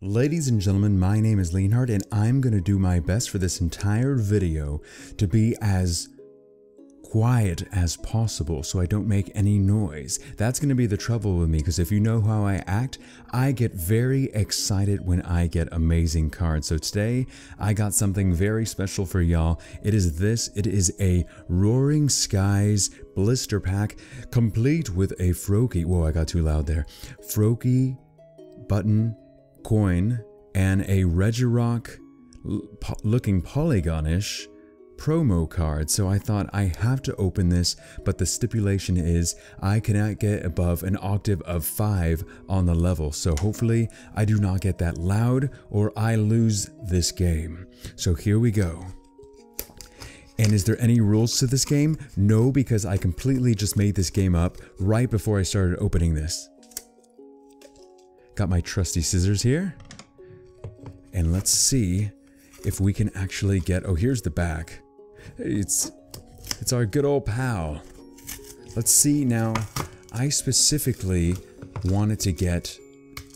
Ladies and gentlemen, my name is Leonhart, and I'm going to do my best for this entire video to be as quiet as possible so I don't make any noise. That's going to be the trouble with me, because if you know how I act, I get very excited when I get amazing cards. So today, I got something very special for y'all. It is this. It is a Roaring Skies blister pack, complete with a Froakie. Whoa, I got too loud there. Froakie button coin and a Regirock looking polygonish promo card. So I thought I have to open this, but the stipulation is I cannot get above an octave of 5 on the level. So hopefully I do not get that loud or I lose this game. So here we go. And is there any rules to this game? No, because I completely just made this game up right before I started opening this. Got my trusty scissors here, and let's see if we can actually get, oh, here's the back. It's our good old pal. Let's see now, I specifically wanted to get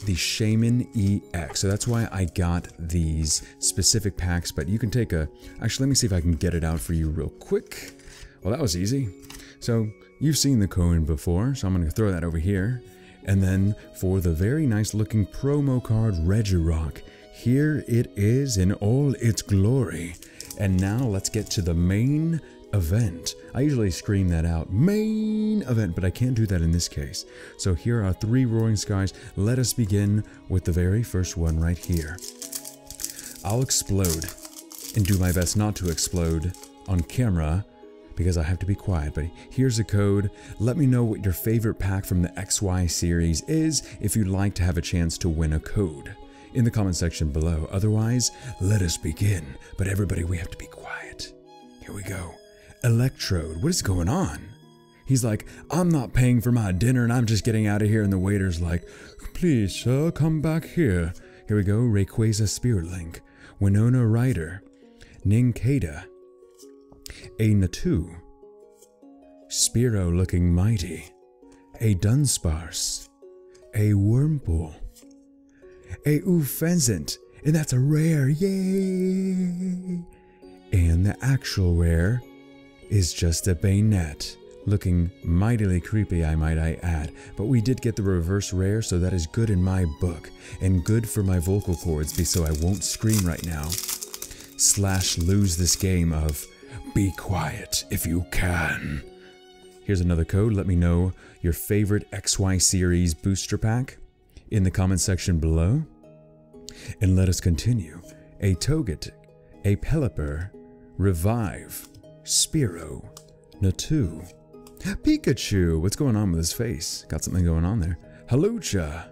the Shaman EX, so that's why I got these specific packs, but you can take a, actually let me see if I can get it out for you real quick. Well, that was easy. So you've seen the cone before, so I'm gonna throw that over here. And then for the very nice looking promo card Regirock, here it is in all its glory. And now let's get to the main event. I usually scream that out, main event, but I can't do that in this case. So here are 3 Roaring Skies. Let us begin with the very first one right here. I'll explode and do my best not to explode on camera, because I have to be quiet, but here's a code. Let me know what your favorite pack from the XY series is if you'd like to have a chance to win a code in the comment section below. Otherwise, let us begin. But everybody, we have to be quiet. Here we go. Electrode, what is going on? He's like, I'm not paying for my dinner and I'm just getting out of here. And the waiter's like, please, sir, come back here. Here we go. Rayquaza Spirit Link, Winona Ryder, Ninkeda, a Natu, Spearow looking mighty, a Dunsparce, a Wurmple, a uffensent, and that's a rare, yay! And the actual rare is just a Banette, looking mightily creepy, I might add, but we did get the reverse rare, so that is good in my book, and good for my vocal cords, so I won't scream right now, slash lose this game of be quiet if you can. Here's another code. Let me know your favorite XY series booster pack in the comment section below. And let us continue. A Togetic, a Pelipper, Revive, Spearow, Natu, Pikachu. What's going on with his face? Got something going on there. Hawlucha,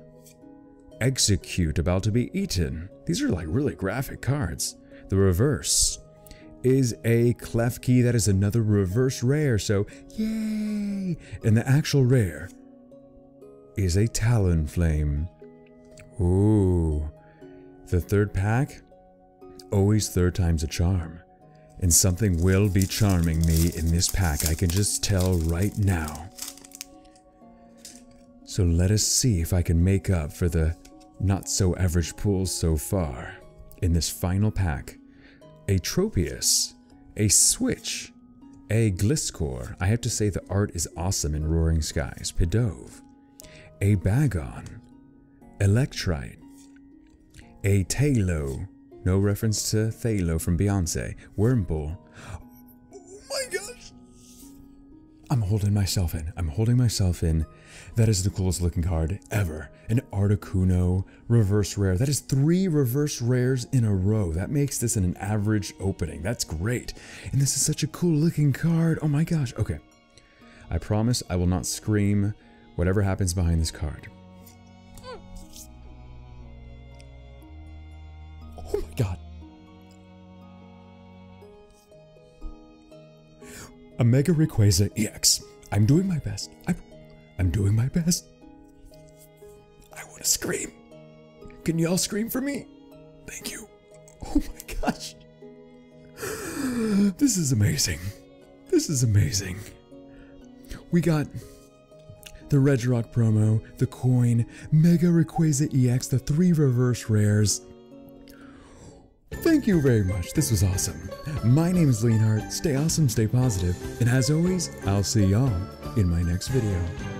Execute, about to be eaten. These are like really graphic cards. The reverse is a Clefairy, that is another reverse rare, so yay! And the actual rare is a Talonflame. Ooh. The third pack, always third time's a charm. And something will be charming me in this pack, I can just tell right now. So let us see if I can make up for the not so average pools so far in this final pack. A Tropius, a Switch, a Gliscor. I have to say the art is awesome in Roaring Skies. Pidove, a Bagon, Electrite, a Thalo. No reference to Thalo from Beyonce. Wormbo. Oh my gosh! I'm holding myself in. That is the coolest looking card ever. An Articuno reverse rare. That is 3 reverse rares in a row. That makes this an average opening. That's great. And this is such a cool looking card. Oh my gosh. Okay. I promise I will not scream whatever happens behind this card. Oh my god. A Mega Rayquaza EX. I'm doing my best. I'm doing my best. I want to scream. Can y'all scream for me? Thank you. Oh my gosh. This is amazing. This is amazing. We got the Regirock promo, the coin, Mega Rayquaza EX, the 3 reverse rares. Thank you very much, this was awesome. My name is Leonhart, stay awesome, stay positive, and as always, I'll see y'all in my next video.